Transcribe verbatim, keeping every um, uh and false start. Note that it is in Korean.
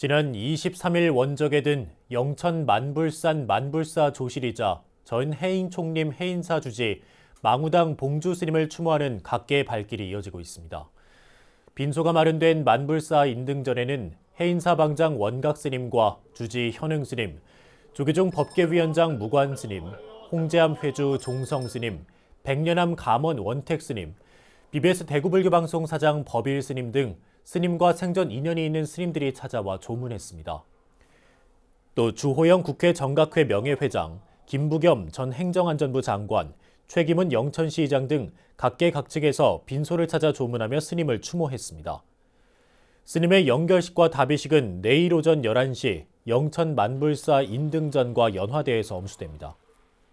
지난 이십삼일 원적에 든 영천 만불산 만불사 조실이자 전 해인총림 해인사 주지, 망우당 봉주스님을 추모하는 각계의 발길이 이어지고 있습니다. 빈소가 마련된 만불사 인등전에는 해인사 방장 원각스님과 주지 현응스님, 조계종 법계위원장 무관스님, 홍제암 회주 종성스님, 백련암 감원 원택스님, 비비에스 대구불교방송 사장 법일스님 등 스님과 생전 인연이 있는 스님들이 찾아와 조문했습니다. 또 주호영 국회 정각회 명예회장, 김부겸 전 행정안전부 장관, 최기문 영천시의장 등 각계각층에서 빈소를 찾아 조문하며 스님을 추모했습니다. 스님의 영결식과 답의식은 내일 오전 열한시 영천 만불사 인등전과 연화대에서 엄수됩니다.